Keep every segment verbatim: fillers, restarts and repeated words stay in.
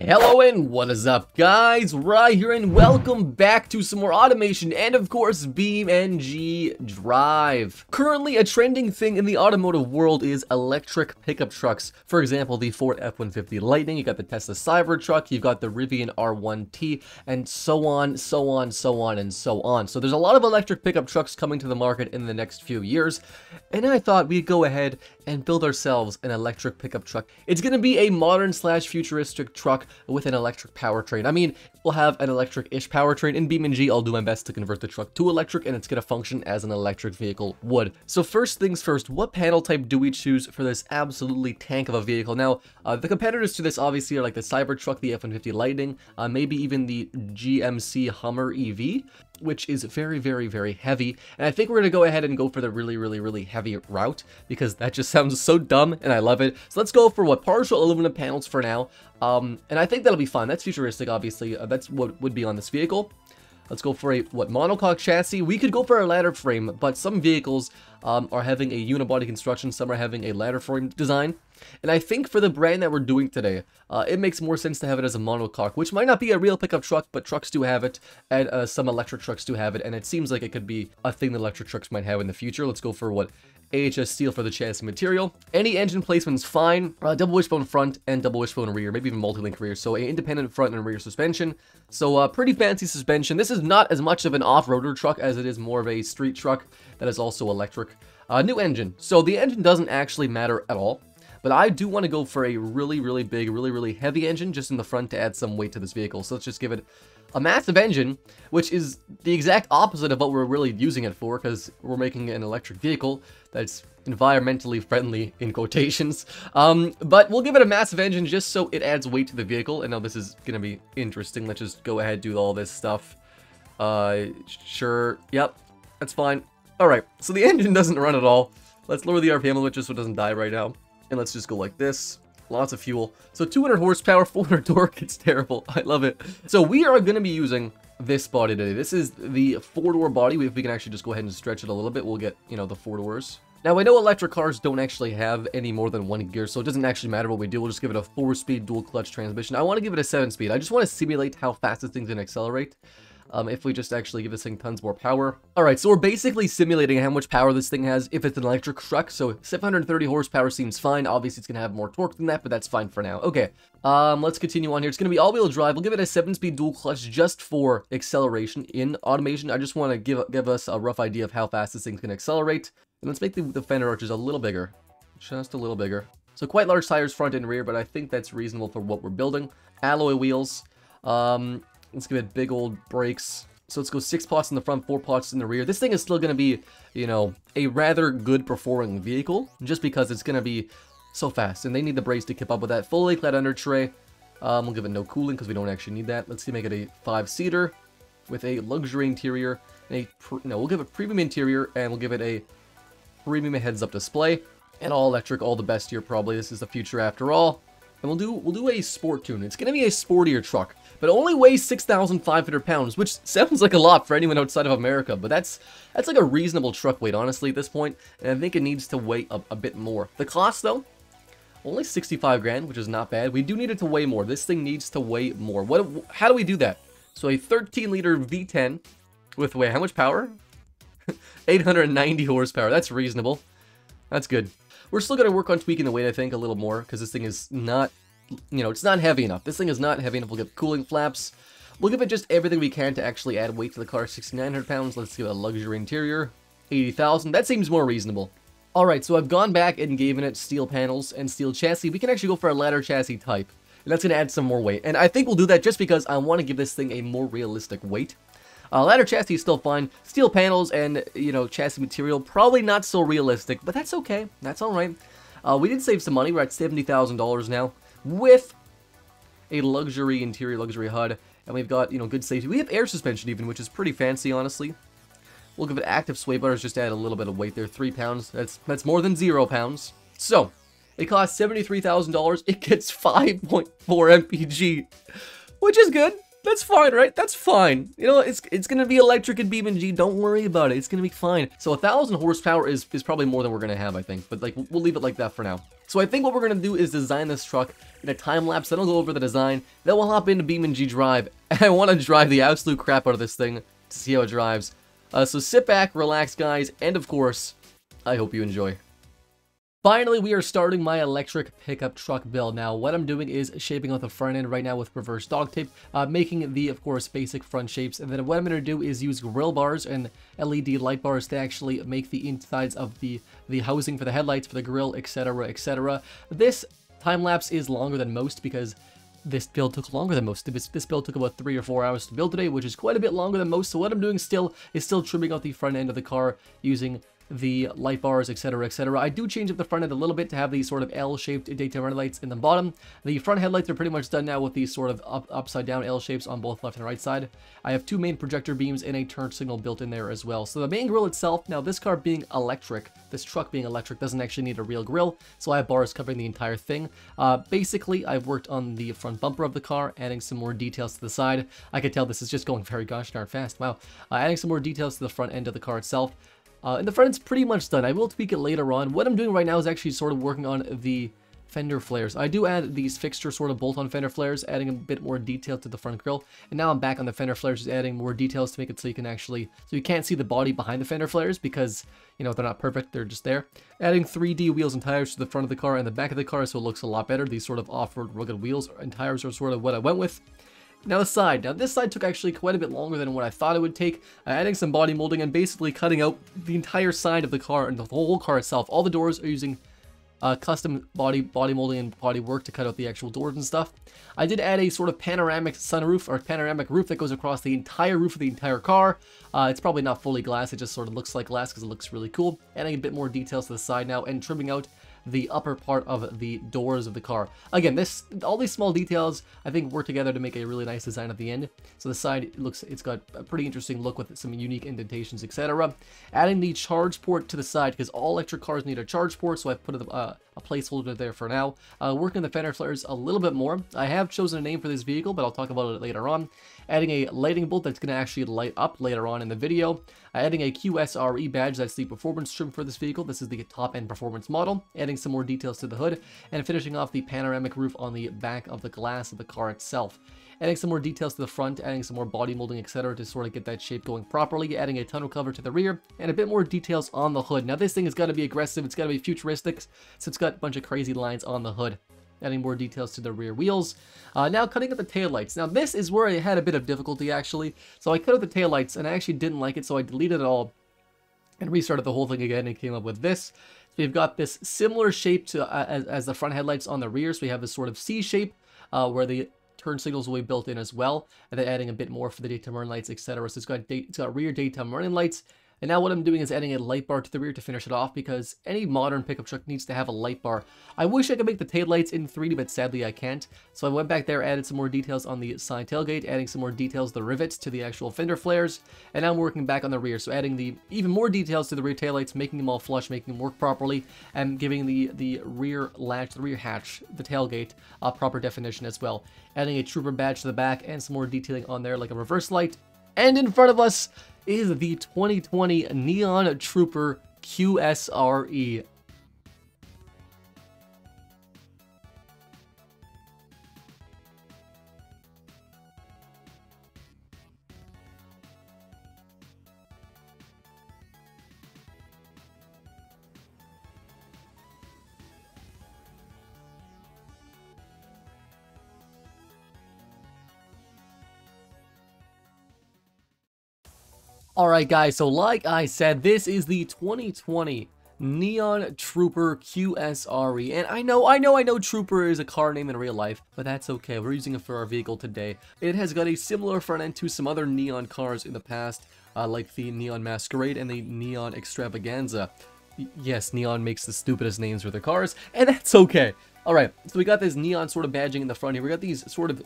Hello and what is up, guys? Rai here and welcome back to some more Automation and of course BeamNG Drive. Currently a trending thing in the automotive world is electric pickup trucks. For example, the Ford F one fifty Lightning, you got the Tesla Cybertruck, you've got the Rivian R one T, and so on, so on, so on, and so on. So there's a lot of electric pickup trucks coming to the market in the next few years, and I thought we'd go ahead and build ourselves an electric pickup truck. It's going to be a modern slash futuristic truck with an electric powertrain. I mean, we'll have an electric-ish powertrain. In BeamNG, I'll do my best to convert the truck to electric, and it's going to function as an electric vehicle would. So first things first, what panel type do we choose for this absolutely tank of a vehicle? Now, uh, the competitors to this obviously are like the Cybertruck, the F one fifty Lightning, uh, maybe even the G M C Hummer E V, which is very, very, very heavy. And I think we're going to go ahead and go for the really, really, really heavy route, because that just sounds so dumb, and I love it. So let's go for, what, partial aluminum panels for now. Um, and I think that'll be fun. That's futuristic, obviously. Uh, that's what would be on this vehicle. Let's go for a, what, monocoque chassis. We could go for a ladder frame, but some vehicles um, are having a unibody construction. Some are having a ladder frame design. And I think for the brand that we're doing today, uh, it makes more sense to have it as a monocoque, which might not be a real pickup truck, but trucks do have it, and uh, some electric trucks do have it, and it seems like it could be a thing that electric trucks might have in the future. Let's go for, what, A H S steel for the chassis material. Any engine placement's fine. Uh, double wishbone front and double wishbone rear, maybe even multi-link rear, so an independent front and rear suspension. So uh, pretty fancy suspension. This is not as much of an off-roader truck as it is more of a street truck that is also electric. Uh, new engine. So the engine doesn't actually matter at all. But I do want to go for a really, really big, really, really heavy engine just in the front to add some weight to this vehicle. So let's just give it a massive engine, which is the exact opposite of what we're really using it for, because we're making an electric vehicle that's environmentally friendly, in quotations. Um, but we'll give it a massive engine just so it adds weight to the vehicle. And now this is going to be interesting. Let's just go ahead and do all this stuff. Uh, sure. Yep. That's fine. All right. So the engine doesn't run at all. Let's lower the R P M a little just so it doesn't die right now. And let's just go like this. Lots of fuel. So two hundred horsepower, four hundred torque. It's terrible. I love it. So we are going to be using this body today. This is the four-door body. If we can actually just go ahead and stretch it a little bit, we'll get, you know, the four doors. Now, I know electric cars don't actually have any more than one gear, so it doesn't actually matter what we do. We'll just give it a four-speed dual-clutch transmission. I want to give it a seven-speed. I just want to simulate how fast this thing's going to accelerate. Um, if we just actually give this thing tons more power. All right, so we're basically simulating how much power this thing has if it's an electric truck. So seven hundred thirty horsepower seems fine. Obviously, it's going to have more torque than that, but that's fine for now. Okay, um, let's continue on here. It's going to be all-wheel drive. We'll give it a seven-speed dual clutch just for acceleration in Automation. I just want to give give us a rough idea of how fast this thing's going to accelerate. And let's make the, the fender arches a little bigger, just a little bigger. So quite large tires front and rear, but I think that's reasonable for what we're building. Alloy wheels. Um... Let's give it big old brakes. So let's go six pots in the front, four pots in the rear. This thing is still going to be, you know, a rather good performing vehicle just because it's going to be so fast. And they need the brakes to keep up with that. Fully clad under tray. Um, we'll give it no cooling because we don't actually need that. Let's make it a five-seater with a luxury interior. And a no, we'll give it premium interior and we'll give it a premium heads-up display. And all electric, all the best here probably. This is the future after all. And we'll do we'll do a sport tune. It's going to be a sportier truck, but it only weighs six thousand five hundred pounds, which sounds like a lot for anyone outside of America, but that's that's like a reasonable truck weight, honestly, at this point, and I think it needs to weigh a, a bit more. The cost, though, only sixty-five grand, which is not bad. We do need it to weigh more. This thing needs to weigh more. What? How do we do that? So a thirteen liter V ten with, wait, how much power? eight hundred ninety horsepower. That's reasonable. That's good. We're still going to work on tweaking the weight, I think, a little more, because this thing is not, you know, it's not heavy enough. This thing is not heavy enough. We'll give cooling flaps. We'll give it just everything we can to actually add weight to the car. six thousand nine hundred pounds. Let's give it a luxury interior. eighty thousand. That seems more reasonable. All right, so I've gone back and given it steel panels and steel chassis. We can actually go for a ladder chassis type, and that's going to add some more weight. And I think we'll do that just because I want to give this thing a more realistic weight. Uh, ladder chassis is still fine. Steel panels and, you know, chassis material, probably not so realistic, but that's okay. That's all right. Uh, we did save some money. We're at seventy thousand dollars now with a luxury interior, luxury H U D, and we've got, you know, good safety. We have air suspension even, which is pretty fancy, honestly. We'll give it active sway bars, just to add a little bit of weight there. Three pounds. That's, that's more than zero pounds. So, it costs seventy-three thousand dollars. It gets five point four M P G, which is good. That's fine, right? That's fine. You know, it's it's going to be electric and BeamNG. Don't worry about it. It's going to be fine. So, one thousand horsepower is, is probably more than we're going to have, I think. But, like, we'll leave it like that for now. So I think what we're going to do is design this truck in a time lapse, then I'll go over the design, then we'll hop into BeamNG Drive, and I want to drive the absolute crap out of this thing to see how it drives. Uh, so sit back, relax guys, and of course, I hope you enjoy. Finally, we are starting my electric pickup truck build. Now, what I'm doing is shaping out the front end right now with reverse dog tape, uh, making the, of course, basic front shapes. And then what I'm going to do is use grill bars and L E D light bars to actually make the insides of the, the housing for the headlights, for the grill, et cetera, et cetera. This time lapse is longer than most because this build took longer than most. This, this build took about three or four hours to build today, which is quite a bit longer than most. So what I'm doing still is still trimming out the front end of the car using the light bars, etc., etc. I do change up the front end a little bit to have these sort of L-shaped daytime headlights in the bottom. The front headlights are pretty much done now with these sort of up, upside down L shapes on both left and right side. I have two main projector beams and a turn signal built in there as well. So the main grille itself, now this car being electric, this truck being electric, doesn't actually need a real grille, so I have bars covering the entire thing. Uh, basically, I've worked on the front bumper of the car, adding some more details to the side. I could tell this is just going very gosh darn fast, wow. Uh, adding some more details to the front end of the car itself. Uh, and the front end's pretty much done. I will tweak it later on. What I'm doing right now is actually sort of working on the fender flares. I do add these fixture sort of bolt-on fender flares, adding a bit more detail to the front grille. And now I'm back on the fender flares, just adding more details to make it so you can actually, so you can't see the body behind the fender flares because, you know, they're not perfect, they're just there. Adding three D wheels and tires to the front of the car and the back of the car so it looks a lot better. These sort of off-road rugged wheels and tires are sort of what I went with. Now the side. Now this side took actually quite a bit longer than what I thought it would take, uh, adding some body molding and basically cutting out the entire side of the car and the whole car itself. All the doors are using uh, custom body body molding and body work to cut out the actual doors and stuff. I did add a sort of panoramic sunroof or panoramic roof that goes across the entire roof of the entire car. Uh, it's probably not fully glass, it just sort of looks like glass because it looks really cool. Adding a bit more details to the side now and trimming out the upper part of the doors of the car. Again, this all these small details I think work together to make a really nice design at the end. So the side looks, it's got a pretty interesting look with some unique indentations, et cetera. Adding the charge port to the side because all electric cars need a charge port, so I've put a, uh, a placeholder there for now. Uh, working the fender flares a little bit more. I have chosen a name for this vehicle, but I'll talk about it later on. Adding a lighting bolt that's going to actually light up later on in the video. Adding a Q S R E badge, that's the performance trim for this vehicle. This is the top-end performance model. Adding some more details to the hood, and finishing off the panoramic roof on the back of the glass of the car itself. Adding some more details to the front, adding some more body molding, et cetera to sort of get that shape going properly. Adding a tonneau cover to the rear, and a bit more details on the hood. Now this thing has got to be aggressive, it's got to be futuristic, so it's got a bunch of crazy lines on the hood. Adding more details to the rear wheels. Uh, now cutting out the taillights. Now this is where I had a bit of difficulty actually. So I cut out the taillights and I actually didn't like it, so I deleted it all and restarted the whole thing again and came up with this. So we've got this similar shape to uh, as, as the front headlights on the rear. So we have this sort of C shape uh, where the turn signals will be built in as well. And then adding a bit more for the daytime running lights, et cetera. So it's got, day, it's got rear daytime running lights. And now what I'm doing is adding a light bar to the rear to finish it off because any modern pickup truck needs to have a light bar. I wish I could make the taillights in three D, but sadly I can't. So I went back there, added some more details on the side tailgate, adding some more details, the rivets to the actual fender flares, and now I'm working back on the rear. So adding the even more details to the rear taillights, making them all flush, making them work properly, and giving the, the rear latch, the rear hatch, the tailgate, a proper definition as well. Adding a trooper badge to the back and some more detailing on there like a reverse light. And in front of us is the twenty twenty Neon Trooper Q S R E. Alright guys, so like I said, this is the twenty twenty Neon Trooper Q S R E, and I know, I know, I know Trooper is a car name in real life, but that's okay, we're using it for our vehicle today. It has got a similar front end to some other Neon cars in the past, uh, like the Neon Masquerade and the Neon Extravaganza. Yes, Neon makes the stupidest names for their cars, and that's okay. Alright, so we got this Neon sort of badging in the front here, we got these sort of...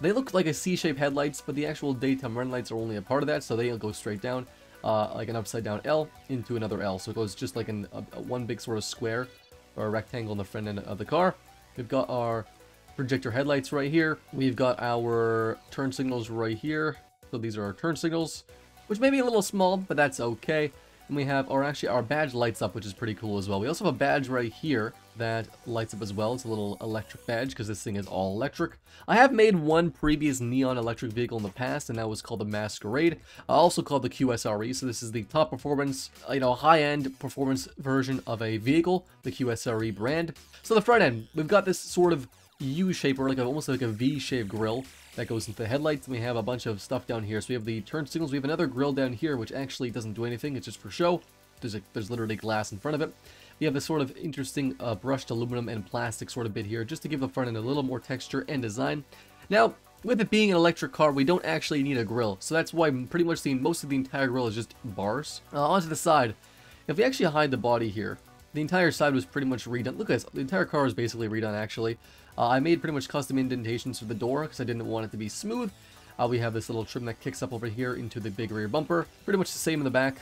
They look like a C-shaped headlights, but the actual daytime run lights are only a part of that, so they'll go straight down, uh, like an upside-down L into another L. So it goes just like an, a, a one big sort of square or a rectangle in the front end of the car. We've got our projector headlights right here. We've got our turn signals right here. So these are our turn signals, which may be a little small, but that's okay. And we have our actually our badge lights up, which is pretty cool as well. We also have a badge right here. that lights up as well. It's a little electric badge because this thing is all electric. I have made one previous neon electric vehicle in the past, and that was called the Masquerade, also called the Q S R E. So this is the top performance, you know, high-end performance version of a vehicle, the Q S R E brand. So the front end, we've got this sort of U-shape, or like a, almost like a V-shaped grille that goes into the headlights, and we have a bunch of stuff down here. So we have the turn signals. We have another grille down here, which actually doesn't do anything. It's just for show. There's, a, there's literally glass in front of it. We have this sort of interesting uh, brushed aluminum and plastic sort of bit here, just to give the front end a little more texture and design. Now, with it being an electric car, we don't actually need a grille, so that's why pretty much the, most of the entire grille is just bars. Uh, onto the side, if we actually hide the body here, the entire side was pretty much redone. Look at this, the entire car is basically redone, actually. Uh, I made pretty much custom indentations for the door, because I didn't want it to be smooth. Uh, we have this little trim that kicks up over here into the big rear bumper. Pretty much the same in the back.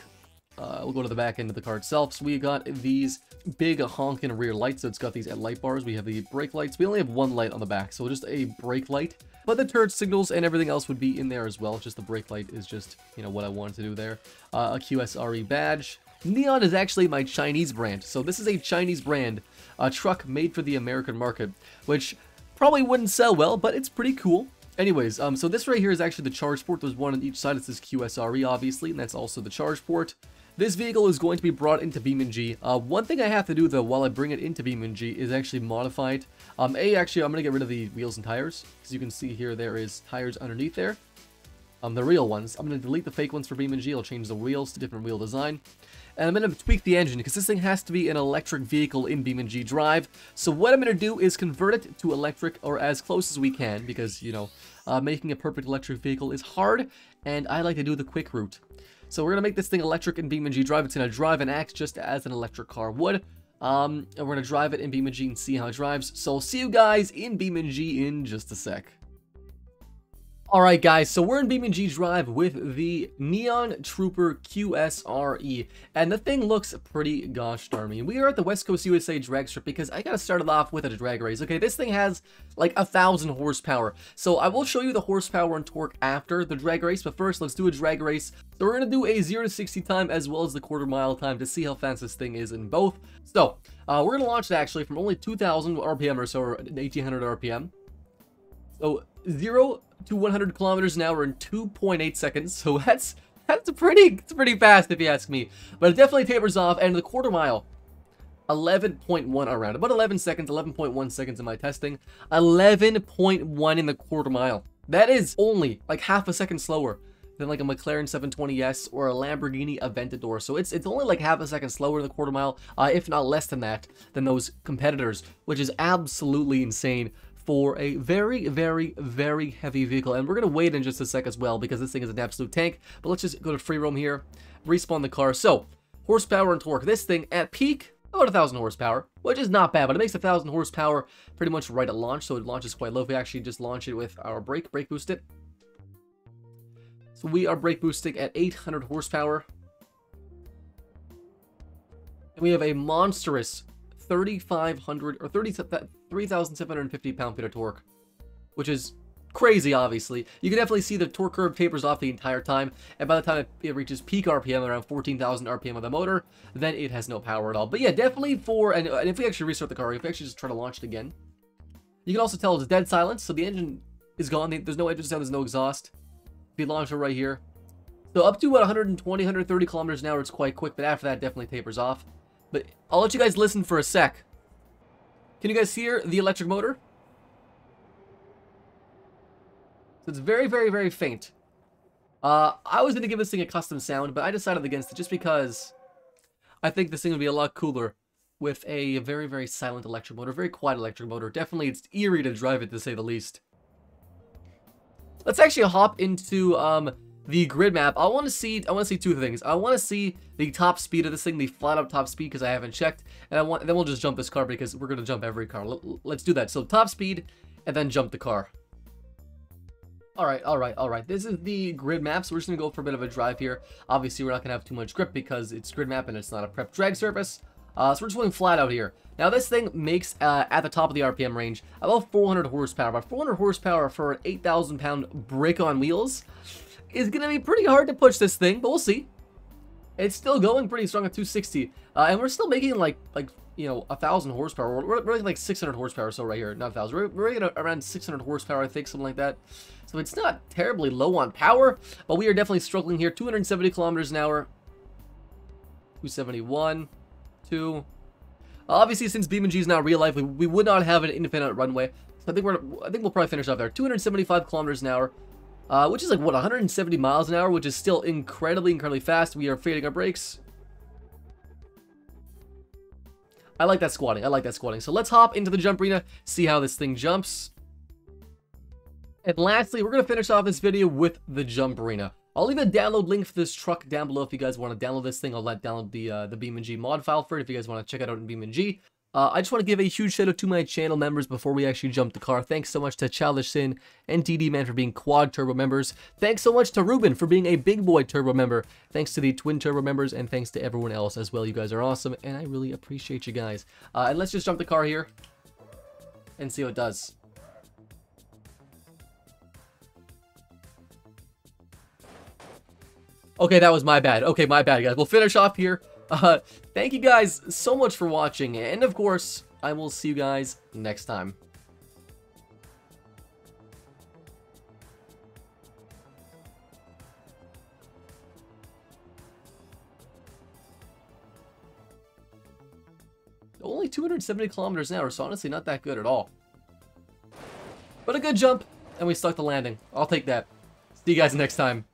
Uh, we'll go to the back end of the car itself. So we got these big honking rear lights. So it's got these light bars. We have the brake lights. We only have one light on the back, so just a brake light. But the turn signals and everything else would be in there as well. Just the brake light is just, you know, what I wanted to do there. Uh, a Q S R E badge. Neon is actually my Chinese brand. So this is a Chinese brand, a truck made for the American market, which probably wouldn't sell well, but it's pretty cool. Anyways, um, so this right here is actually the charge port. There's one on each side. It's this Q S R E, obviously, and that's also the charge port. This vehicle is going to be brought into BeamNG. Uh, one thing I have to do, though, while I bring it into BeamNG is actually modify it. Um, A, actually, I'm going to get rid of the wheels and tires. As you can see here, there is tires underneath there. Um, the real ones. I'm going to delete the fake ones for BeamNG. I'll change the wheels to different wheel design. And I'm going to tweak the engine, because this thing has to be an electric vehicle in BeamNG Drive. So what I'm going to do is convert it to electric, or as close as we can, because, you know, uh, making a perfect electric vehicle is hard, and I like to do the quick route. So we're going to make this thing electric in BeamNG Drive. It's going to drive and act just as an electric car would. Um, and we're going to drive it in BeamNG and see how it drives. So I'll see you guys in BeamNG in just a sec. Alright guys, so we're in BeamNG Drive with the Neon Trooper Q S R E, and the thing looks pretty gosh darn me. We are at the West Coast U S A drag strip because I gotta start it off with a drag race. Okay, this thing has like a thousand horsepower, so I will show you the horsepower and torque after the drag race, but first let's do a drag race. So we're gonna do a zero to sixty time as well as the quarter mile time to see how fast this thing is in both. So, uh, we're gonna launch it actually from only two thousand R P M or so, or eighteen hundred R P M. So, zero to one hundred kilometers an hour in two point eight seconds, so that's that's pretty it's pretty fast if you ask me, but it definitely tapers off. And the quarter mile, eleven point one, around about eleven seconds, eleven point one seconds in my testing, eleven point one in the quarter mile. That is only like half a second slower than like a McLaren seven twenty S or a Lamborghini Aventador, so it's it's only like half a second slower than the quarter mile, uh, if not less than that, than those competitors, which is absolutely insane for a very, very, very heavy vehicle. And we're going to wait in just a sec as well, because this thing is an absolute tank. But let's just go to free roam here, respawn the car. So, horsepower and torque. This thing, at peak, about one thousand horsepower, which is not bad, but it makes one thousand horsepower pretty much right at launch, so it launches quite low. If we actually just launch it with our brake, brake boost it. So we are brake boosting at eight hundred horsepower. And we have a monstrous thirty-five hundred, or thirty-seven fifty pound-feet of torque, which is crazy, obviously. You can definitely see the torque curve tapers off the entire time, and by the time it reaches peak R P M, around fourteen thousand R P M of the motor, then it has no power at all. But yeah, definitely for, and, and if we actually restart the car, if we actually just try to launch it again, you can also tell it's dead silence, so the engine is gone, there's no engine sound, there's no exhaust. If you launch it right here, so up to about one hundred twenty, one hundred thirty kilometers an hour, it's quite quick, but after that, definitely tapers off. But I'll let you guys listen for a sec. Can you guys hear the electric motor? So it's very, very, very faint. Uh, I was going to give this thing a custom sound, but I decided against it just because I think this thing would be a lot cooler with a very, very silent electric motor, very quiet electric motor. Definitely it's eerie to drive it, to say the least. Let's actually hop into um, the grid map. I want to see I want to see two things. I want to see the top speed of this thing, the flat out top speed, because I haven't checked, and I want and then we'll just jump this car because we're going to jump every car. Let's do that. So top speed and then jump the car. All right, all right, all right. This is the grid map, so we're just going to go for a bit of a drive here. Obviously, we're not going to have too much grip because it's grid map and it's not a prep drag surface. Uh, so we're just going flat out here. Now this thing makes, uh, at the top of the R P M range, about four hundred horsepower. About four hundred horsepower for an eight thousand pound brake on wheels is going to be pretty hard to push this thing, but we'll see. It's still going pretty strong at two sixty, uh, and we're still making like, like you know, a thousand horsepower. We're, we're like six hundred horsepower or so right here, not a thousand. We're, we're at around six hundred horsepower, I think, something like that. So it's not terribly low on power, but we are definitely struggling here. two hundred seventy kilometers an hour, two seventy-one, two. Obviously, since BeamNG is not real life, we, we would not have an independent runway. So I think we're, I think we'll probably finish off there. two hundred seventy-five kilometers an hour, uh, which is like what, one hundred seventy miles an hour, which is still incredibly, incredibly fast. We are fading our brakes. I like that squatting. I like that squatting. So let's hop into the jump arena, see how this thing jumps. And lastly, we're going to finish off this video with the jump arena. I'll leave a download link for this truck down below if you guys want to download this thing. I'll let download the uh, the BeamNG mod file for it if you guys want to check it out in BeamNG. Uh, I just want to give a huge shout out to my channel members before we actually jump the car. Thanks so much to Childish Sin and D D Man for being quad turbo members. Thanks so much to Ruben for being a big boy turbo member. Thanks to the twin turbo members, and thanks to everyone else as well. You guys are awesome, and I really appreciate you guys. Uh, and let's just jump the car here and see what it does. Okay, that was my bad. Okay, my bad, guys. We'll finish off here. Uh, thank you guys so much for watching, and of course, I will see you guys next time. Only two hundred seventy kilometers an hour, so honestly not that good at all. But a good jump, and we stuck the landing. I'll take that. See you guys next time.